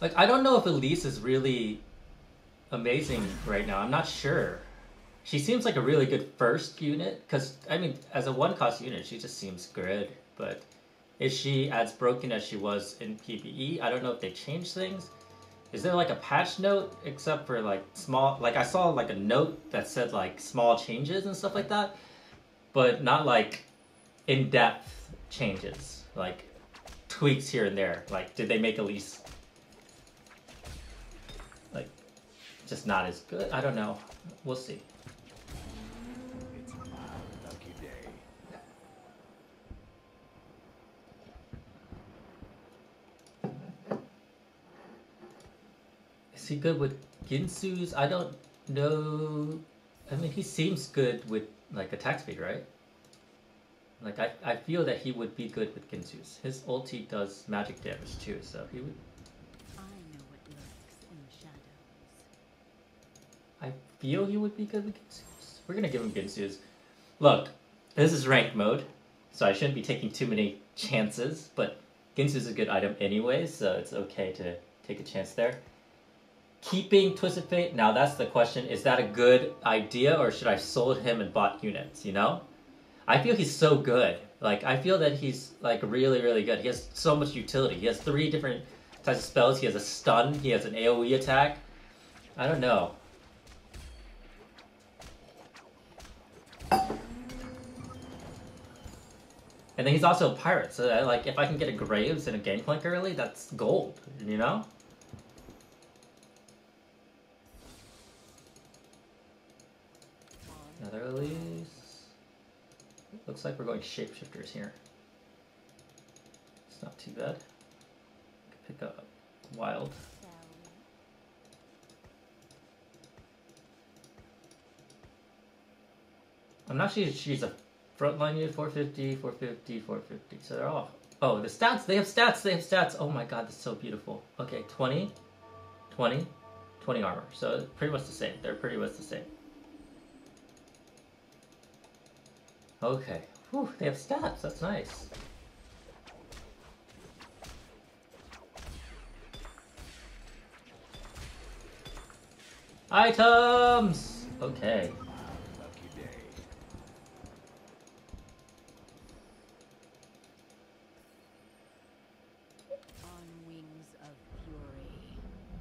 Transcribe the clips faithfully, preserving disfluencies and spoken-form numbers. Like, I don't know if Elise is really amazing right now. I'm not sure. She seems like a really good first unit, because, I mean, as a one-cost unit, she just seems good. But is she as broken as she was in P B E? I don't know if they changed things. Is there, like, a patch note, except for, like, small... Like, I saw, like, a note that said, like, small changes and stuff like that, but not, like, in-depth changes. Like, tweaks here and there. Like, did they make Elise... like, just not as good? I don't know. We'll see. It's my lucky day. Is he good with Ginsu's? I don't know. I mean, he seems good with, like, attack speed, right? Like, I, I feel that he would be good with Ginsu's. His ulti does magic damage too, so he would... I feel he would be good with Ginsu's. We're gonna give him Ginsu's. Look, this is ranked mode, so I shouldn't be taking too many chances, but Ginsu's is a good item anyway, so it's okay to take a chance there. Keeping Twisted Fate, now that's the question, is that a good idea, or should I have sold him and bought units, you know? I feel he's so good. Like, I feel that he's, like, really, really good. He has so much utility. He has three different types of spells. He has a stun, he has an AoE attack. I don't know. And then he's also a pirate, so that, like, if I can get a Graves and a Gangplank early, that's gold, you know? Another Elise. Looks like we're going Shapeshifters here. It's not too bad. Pick up Wild. I'm not sure she's a frontline unit. Four fifty, four fifty, four fifty. So they're all... Oh, the stats! They have stats! They have stats! Oh my god, that's so beautiful. Okay, twenty, twenty, twenty armor. So pretty much the same. They're pretty much the same. Okay. Whew, they have stats. That's nice. Items! Okay.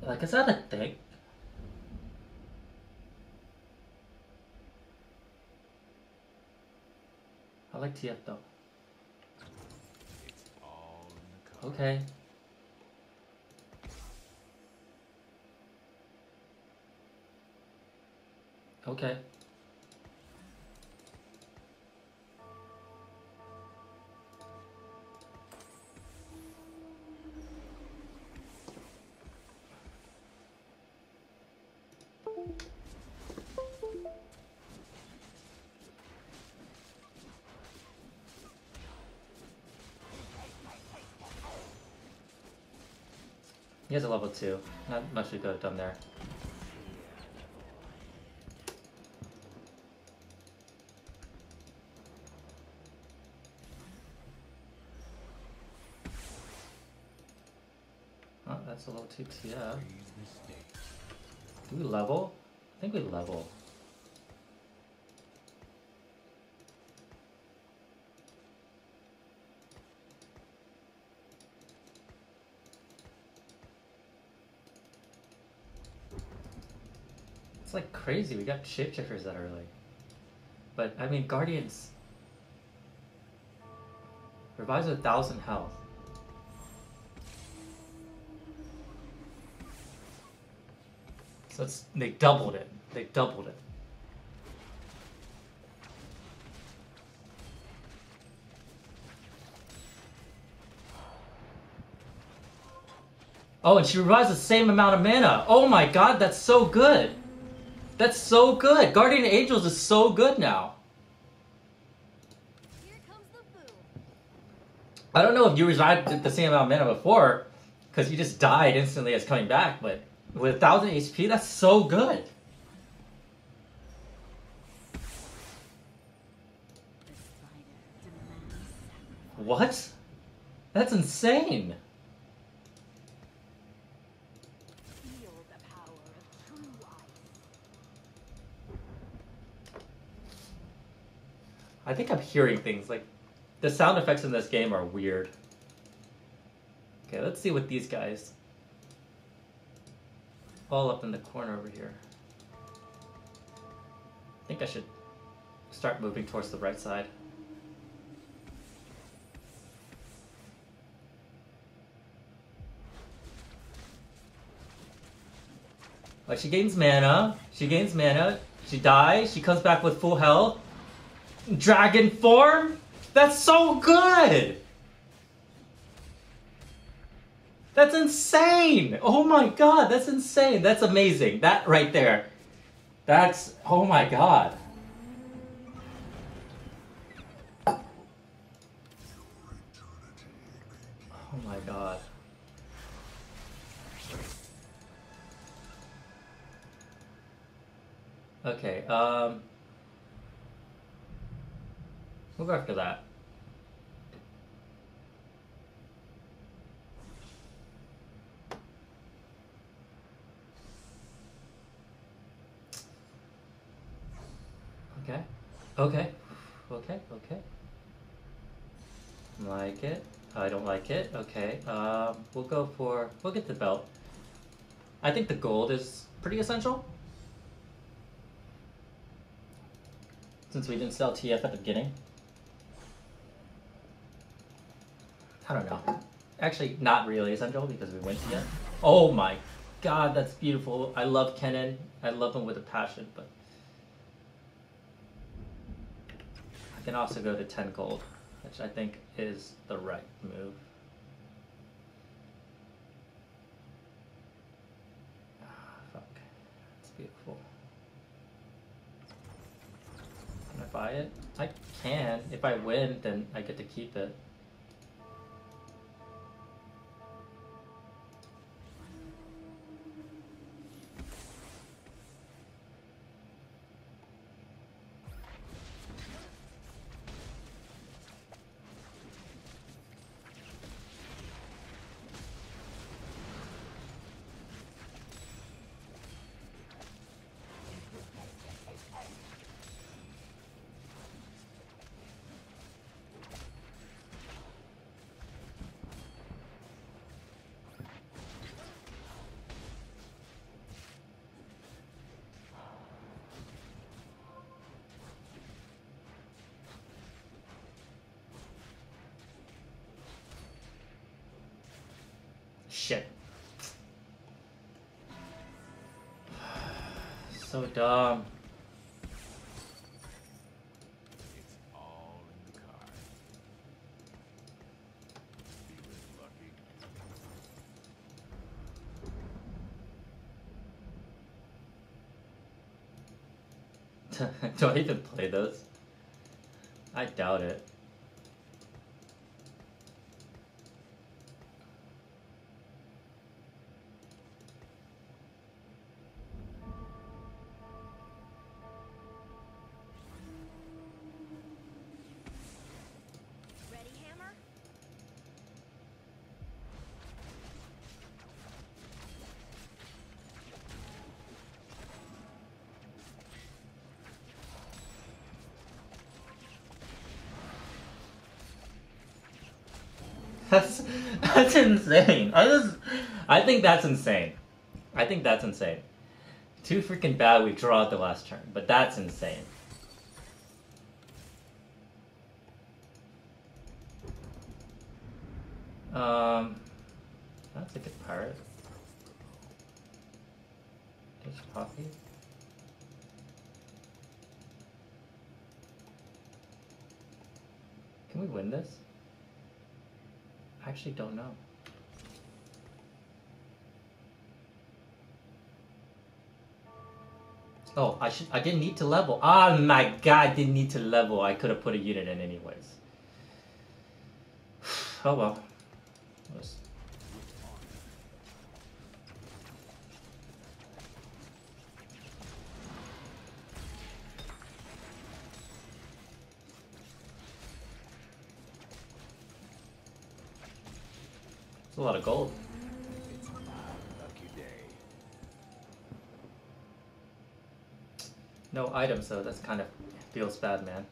Like, is that a thing? I like T F though. It's all in the okay. Okay. He has a level two. Not much we could have done there. Oh, that's a level two T F. Do we level? I think we level. It's like crazy, we got shapeshifters that early. But I mean, Guardians revives a thousand health. So it's, they doubled it. They doubled it. Oh, and she revives the same amount of mana. Oh my god, that's so good. That's so good. Guardian Angels is so good now. Here comes the boom. I don't know if you revived the same amount of mana before, because you just died instantly as coming back, but with a thousand H P, that's so good. What? That's insane. I think I'm hearing things. Like, the sound effects in this game are weird. Okay, let's see what these guys... all up in the corner over here. I think I should start moving towards the right side. Like, she gains mana, she gains mana, she dies, she comes back with full health. Dragon form? That's so good! That's insane! Oh my god, that's insane! That's amazing, that right there. That's, oh my god. Oh my god. Okay, um... we'll go after that. Okay, okay, okay, okay. Like it. I don't like it. Okay, um, we'll go for... we'll get the belt. I think the gold is pretty essential. Since we didn't sell T F at the beginning. I don't know. Actually, not really essential because we went T F. Oh my god, that's beautiful. I love Kennen. I love him with a passion, but... can also go to ten gold, which I think is the right move. Ah, fuck. That's beautiful. Can I buy it? I can. If I win, then I get to keep it. So dumb. It's all in the car. Lucky. Do I even play those? I doubt it. That's, that's insane. I just, I think that's insane. I think that's insane. Too freaking bad we draw at the last turn, but that's insane. Um, that's a good pirate. Just coffee. Can we win this? I actually don't know. Oh, I should I didn't need to level. Oh my god, I didn't need to level. I could have put a unit in anyways. Oh well. Let's... a lot of gold. It's a lucky day. No items though, that's kind of feels bad, man.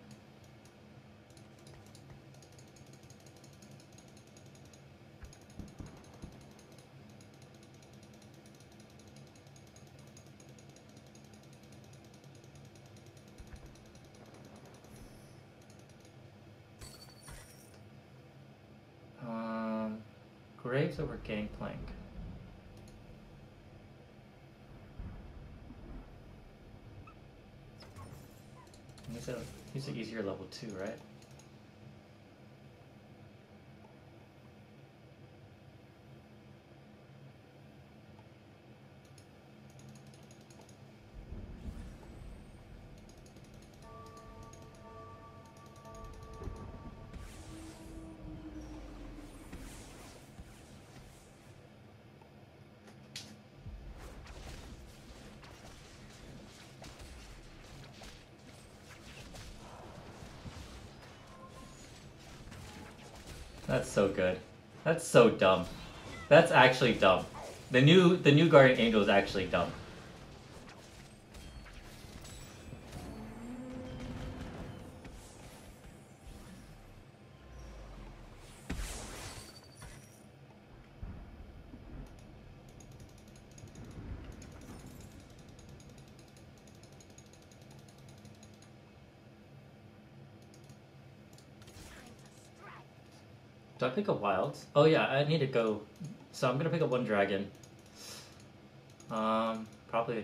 Graves over Gangplank. He's a, he's an easier level two, right? That's so good. That's so dumb. That's actually dumb. The new the new Guardian Angel is actually dumb. Do I pick a wild? Oh yeah, I need to go. So I'm gonna pick up one dragon. Um, probably a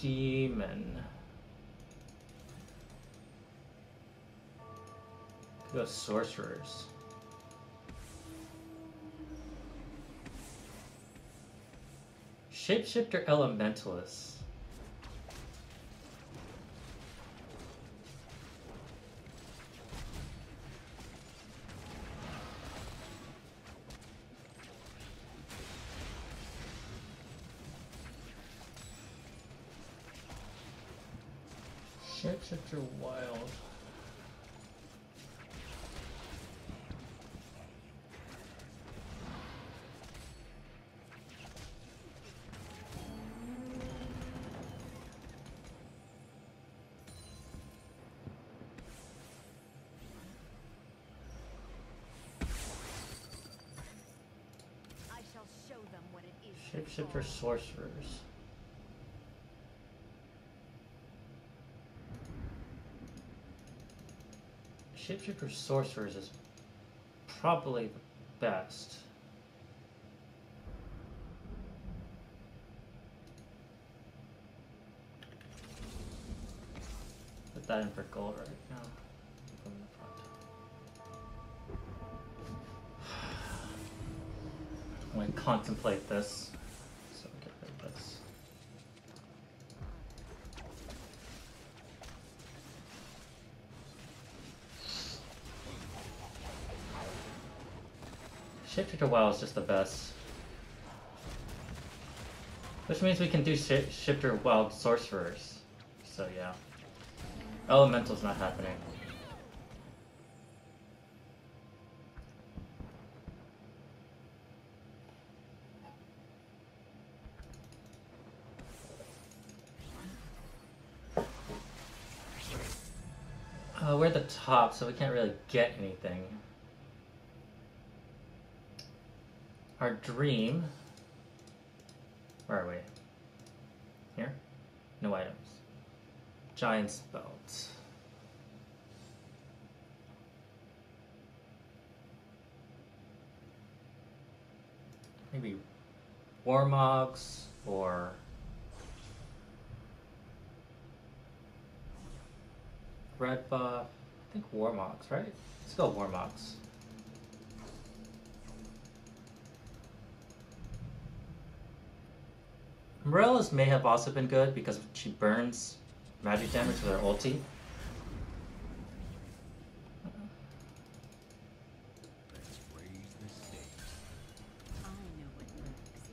demon. Go sorcerers. Shapeshifter elementalist. Shapeshifter wild. I shall show them what it is. Shapeshifter sorcerers. Shapeshifter sorcerers is probably the best. Put that in for gold right now. Put in the front. I'm going to contemplate this. So get rid of this. Shapeshifter Wild is just the best. Which means we can do Shapeshifter Wild Sorcerers. So yeah. Elemental's not happening. Uh, we're at the top, so we can't really get anything. Our dream, where are we? Here? No items. Giant's belt. Maybe Warmogs or red buff. I think Warmogs, right? Let's go Warmogs. Morellis may have also been good because she burns magic damage with her ulti.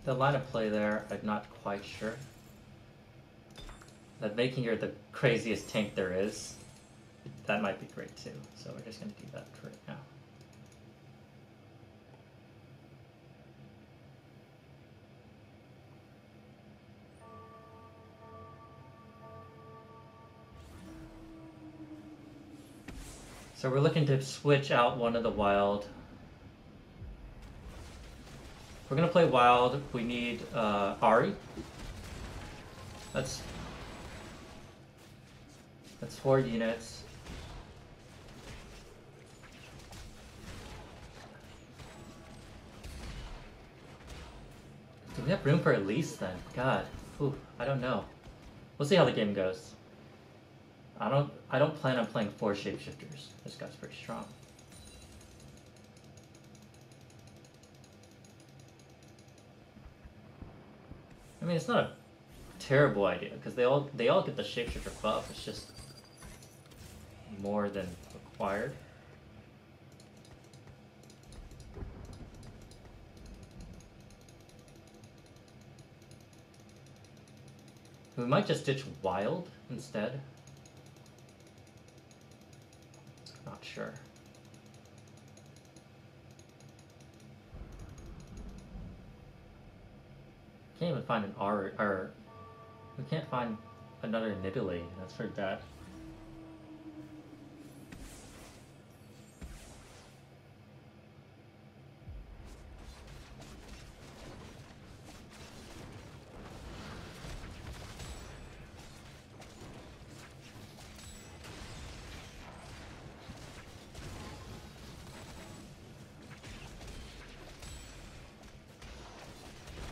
The line of play there, I'm not quite sure. That making her the craziest tank there is, that might be great too. So we're just going to do that for right now. So we're looking to switch out one of the wild. We're gonna play wild. We need uh, Ahri. That's that's four units. Do we have room for Elise then? God. Ooh, I don't know. We'll see how the game goes. I don't I don't plan on playing four shapeshifters. This guy's pretty strong. I mean, it's not a terrible idea, because they all they all get the shapeshifter buff, it's just more than required. We might just ditch wild instead. Not sure. Can't even find an R or we can't find another Nidalee, that's for that.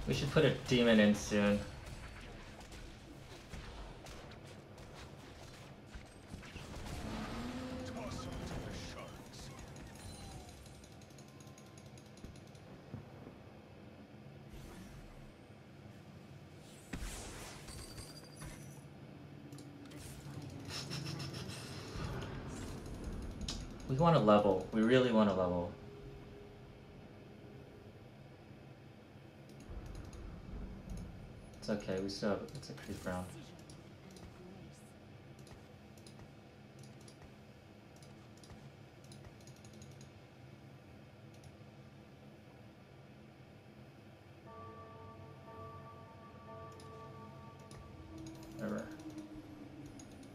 We should put a demon in soon. We want to level. We really want to level. It's okay, we still have, it's a creep round. Error.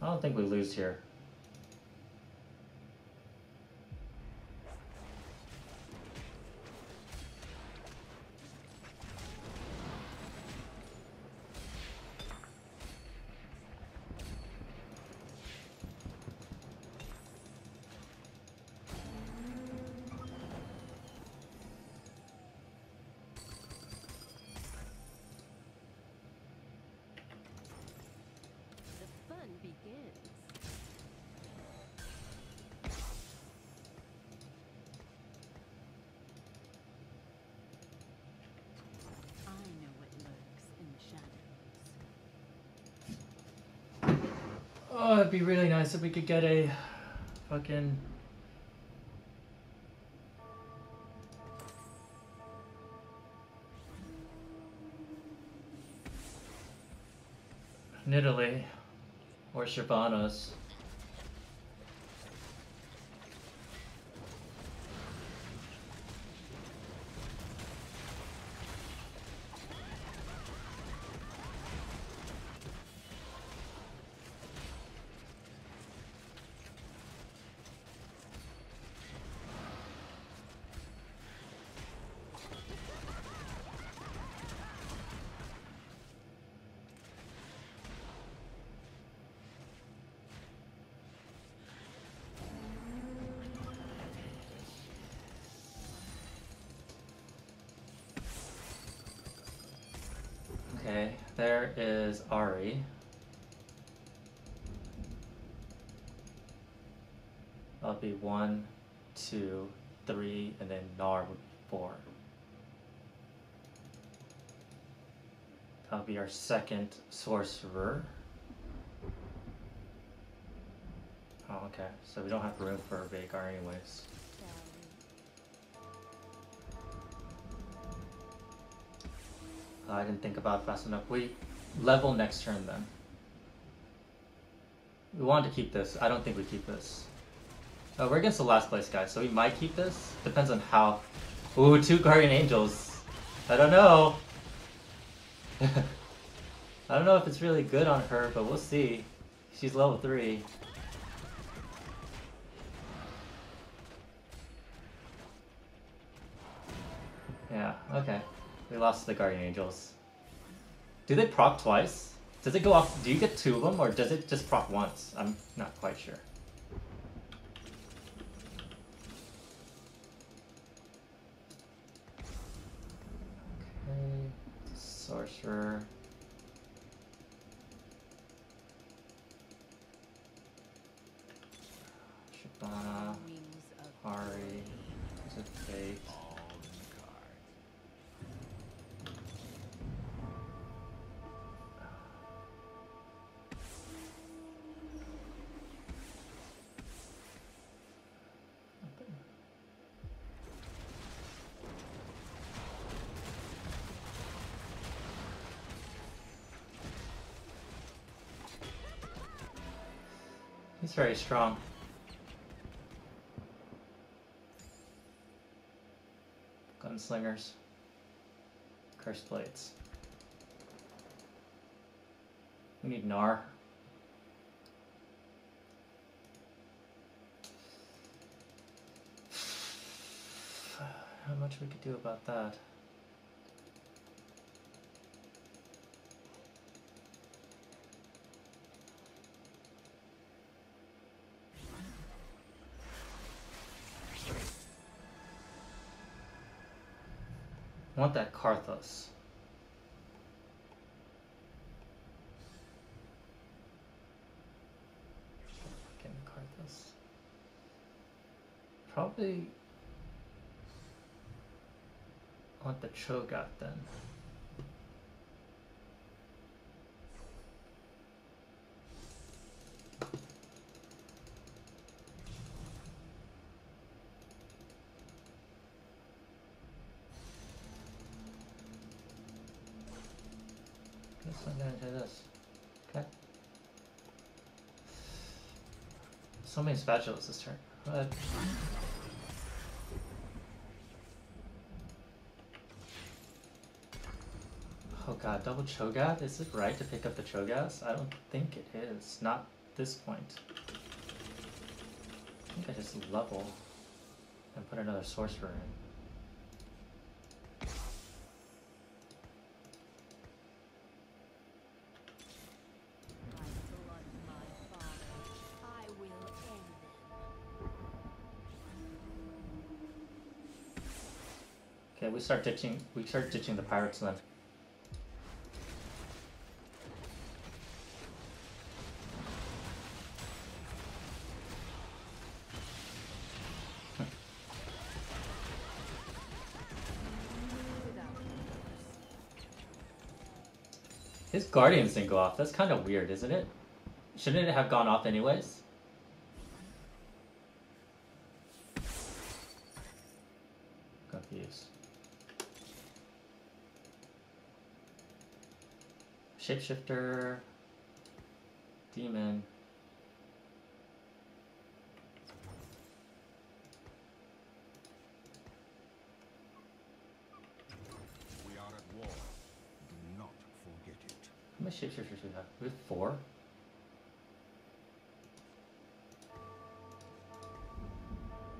I don't think we lose here. Oh, it'd be really nice if we could get a fucking Nidalee or Shyvana's. Okay, there is Ahri. That'll be one, two, three, and then Gnar would be four. That'll be our second sorcerer. Oh, okay, so we don't have room for a Vigar anyways. I didn't think about it fast enough. We level next turn then. We wanted to keep this. I don't think we keep this. Oh, we're against the last place guys, so we might keep this. Depends on how. Ooh, two Guardian Angels. I don't know. I don't know if it's really good on her, but we'll see. She's level three. Yeah, okay. We lost the Guardian Angels. Do they proc twice? Does it go off? Do you get two of them, or does it just proc once? I'm not quite sure. Okay, Sorcerer. Shyvana. Ahri. Twisted Fate. He's very strong. Gunslingers. Cursed Blades. We need Gnar. How much we could do about that? I want that Karthus. Get the Karthus. Probably I want the Cho'gath then. I'm gonna do this. Okay. So many spatulas this turn. But oh god, double Cho'gath? Is it right to pick up the Cho'gaths? I don't think it is. Not this point. I think I just level and put another sorcerer in. We start ditching. We start ditching the pirates then. His guardians didn't go off. That's kind of weird, isn't it? Shouldn't it have gone off anyways? Confused. Shapeshifter, demon. We are at war. Do not forget it. How many shapeshifters do we have? We have four.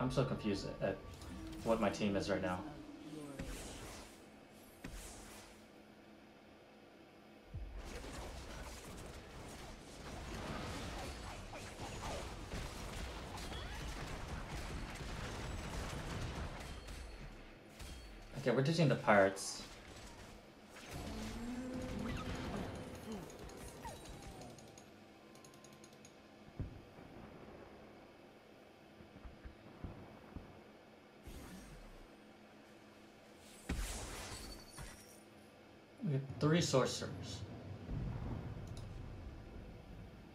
I'm so confused at, at what my team is right now. Okay, we're ditching the pirates. We have three sorcerers.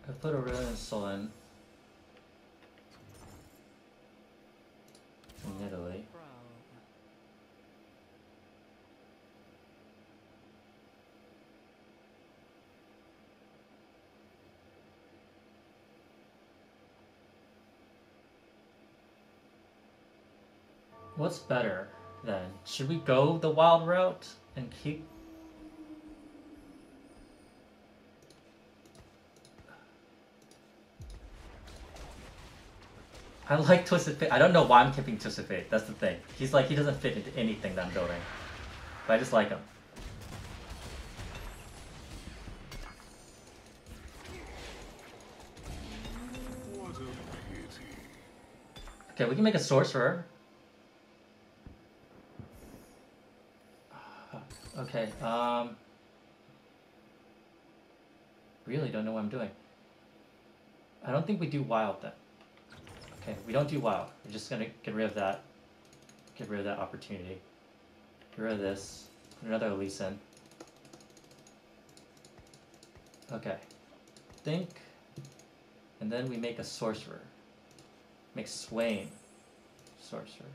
I put Aurelian Soul in. Nidalee. What's better then? Should we go the wild route and keep? I like Twisted Fate. I don't know why I'm keeping Twisted Fate. That's the thing. He's like, he doesn't fit into anything that I'm building. But I just like him. Okay, we can make a sorcerer. Okay, um, really don't know what I'm doing. I don't think we do wild then. Okay, we don't do wild. We're just gonna get rid of that. Get rid of that opportunity. Get rid of this. Put another Elise in. Okay. Think. And then we make a sorcerer. Make Swain. Sorcerer.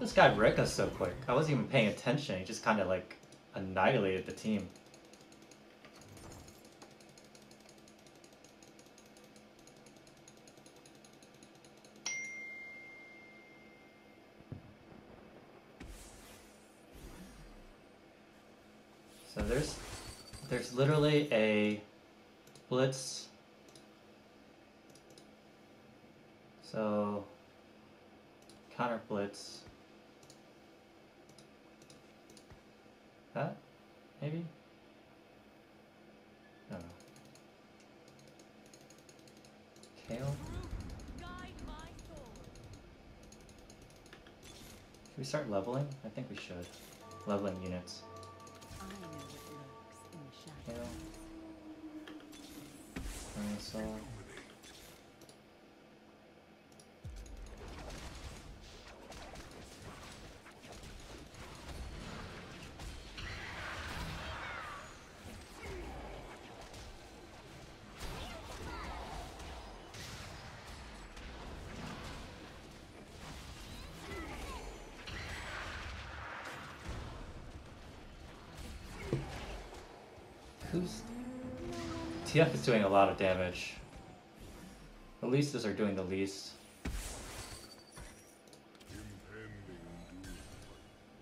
This guy wrecked us so quick. I wasn't even paying attention. He just kind of like annihilated the team. So there's there's literally a blitz. So counter blitz. That? Maybe? I don't know. Kale? Should we start leveling? I think we should. Leveling units. Kale. Soul. T F is doing a lot of damage. Elises are doing the least.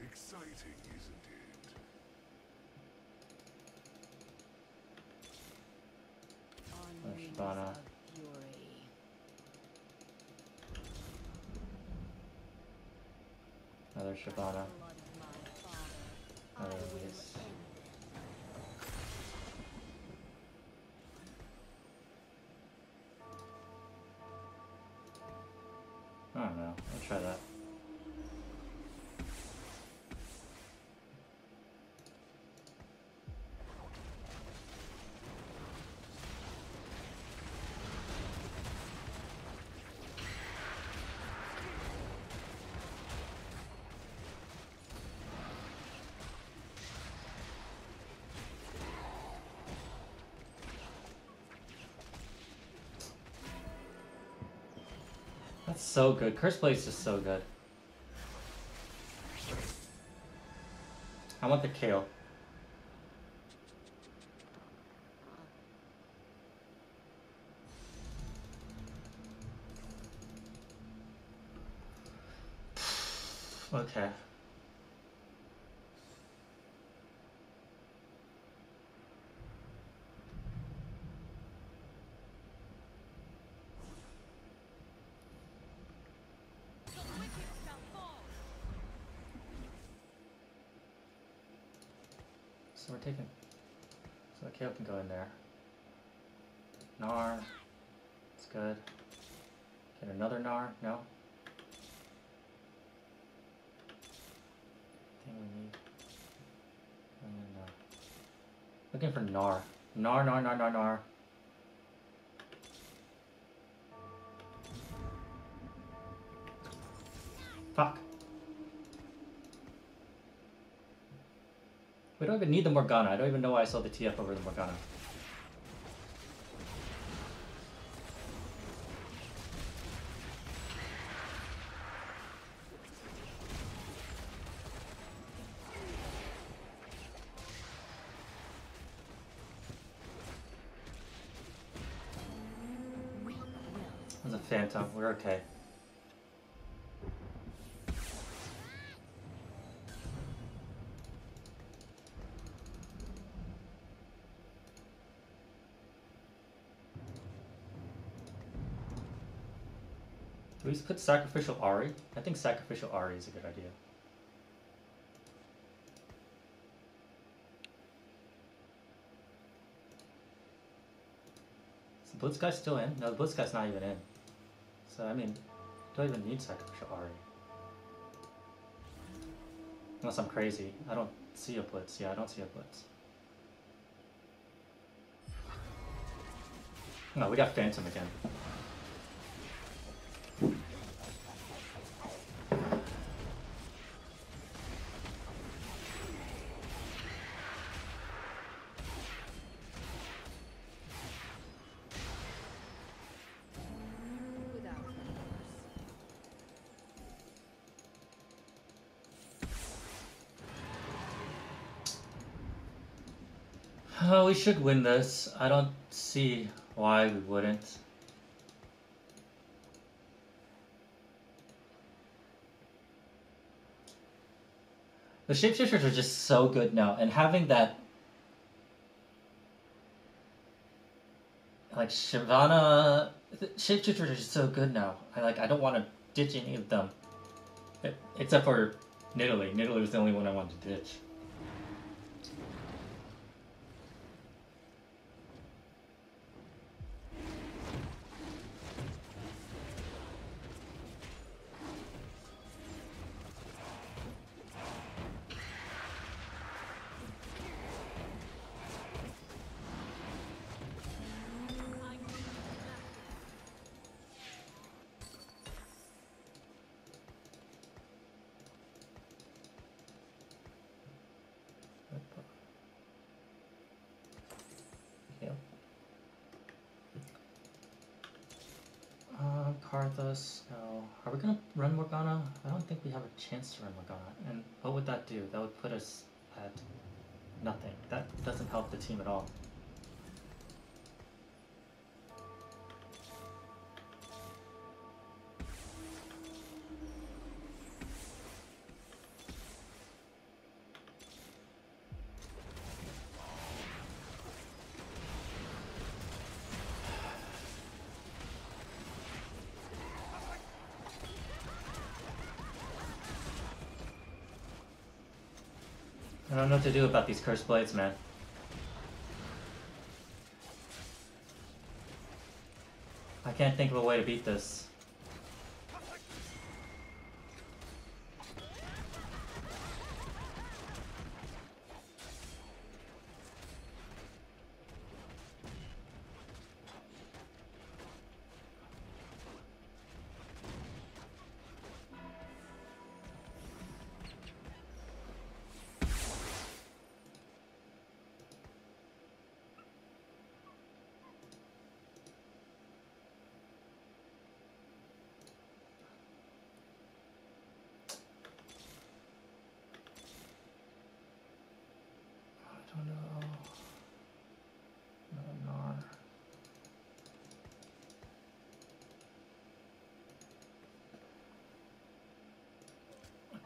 Exciting, isn't it? Oh, Shyvana. Another Shyvana. Another Elise. I don't know, I'll try that. So good. Cursed Blade is just so good. I want the Kale. Okay. So we're taking, so the Kale can go in there. Gnar, it's good. Get another Gnar, no? Thing we need. And, uh, looking for Gnar. Gnar, Gnar, Gnar, Gnar, Gnar. Fuck. We don't even need the Morgana. I don't even know why I saw the T F over the Morgana. There's a Phantom. We're okay. we just put Sacrificial Ahri? I think Sacrificial Ahri is a good idea. Is the Blitz guy still in? No, the Blitz guy's not even in. So, I mean, don't even need Sacrificial Ahri. Unless I'm crazy. I don't see a Blitz. Yeah, I don't see a Blitz. No, we got Phantom again. Oh, we should win this. I don't see why we wouldn't. The Shapeshifters are just so good now, and having that like Shyvana, the Shapeshifters are just so good now. I like I don't want to ditch any of them, it, except for Nidalee. Nidalee was the only one I wanted to ditch. Karthus, no. Are we gonna run Morgana? I don't think we have a chance to run Morgana. And what would that do? That would put us at nothing. That doesn't help the team at all. I don't know what to do about these Cursed Blades, man. I can't think of a way to beat this.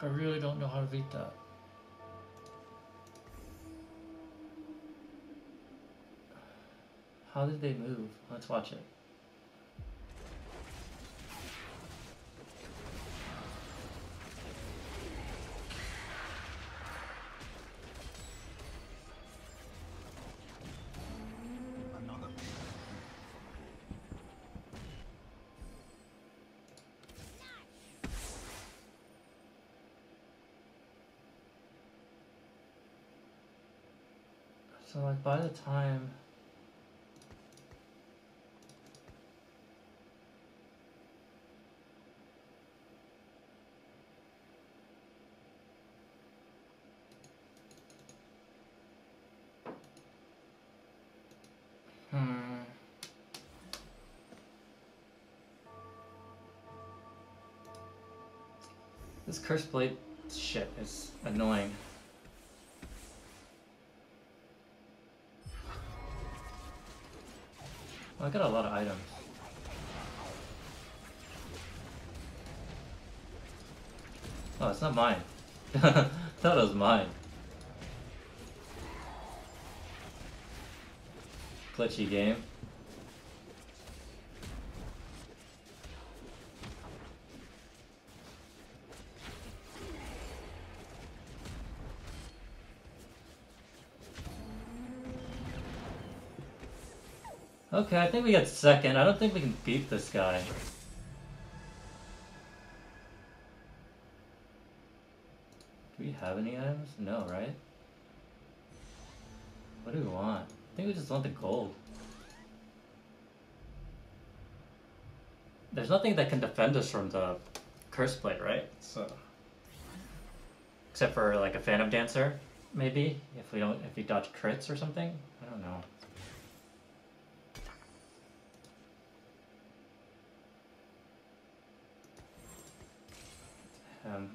I really don't know how to beat that. How did they move? Let's watch it. So like by the time Hmm this Cursed Blade shit is annoying. I got a lot of items. Oh, it's not mine. I thought it was mine. Glitchy game. Okay, I think we get second. I don't think we can beat this guy. Do we have any items? No, right? What do we want? I think we just want the gold. There's nothing that can defend us from the Cursed Plate, right? So, except for like a Phantom Dancer, maybe, if we don't, if we dodge crits or something. I don't know. Um.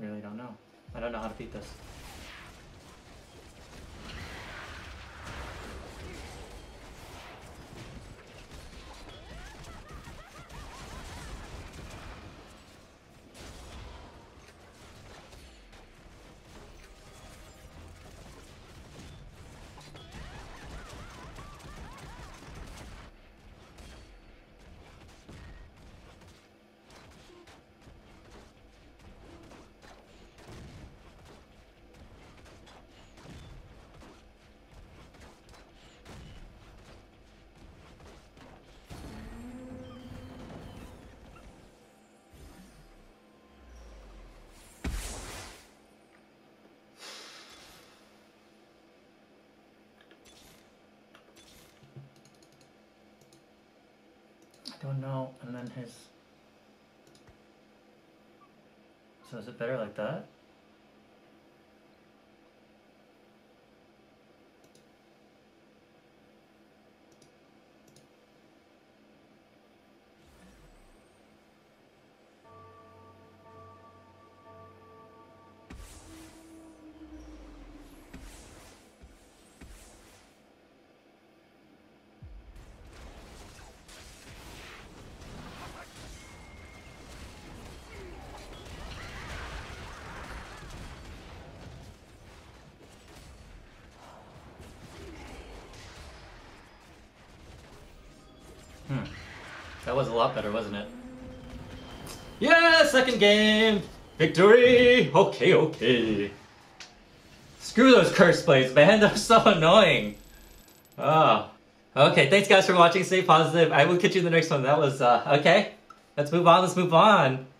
Really don't know. I don't know how to beat this. Don't know, and then his. So is it better like that? Hmm. That was a lot better, wasn't it? Yeah, second game! Victory! Okay, okay. Screw those Cursed Plates, man. They're so annoying. Oh. Okay, thanks guys for watching. Stay positive. I will catch you in the next one. That was, uh, okay. Let's move on. Let's move on.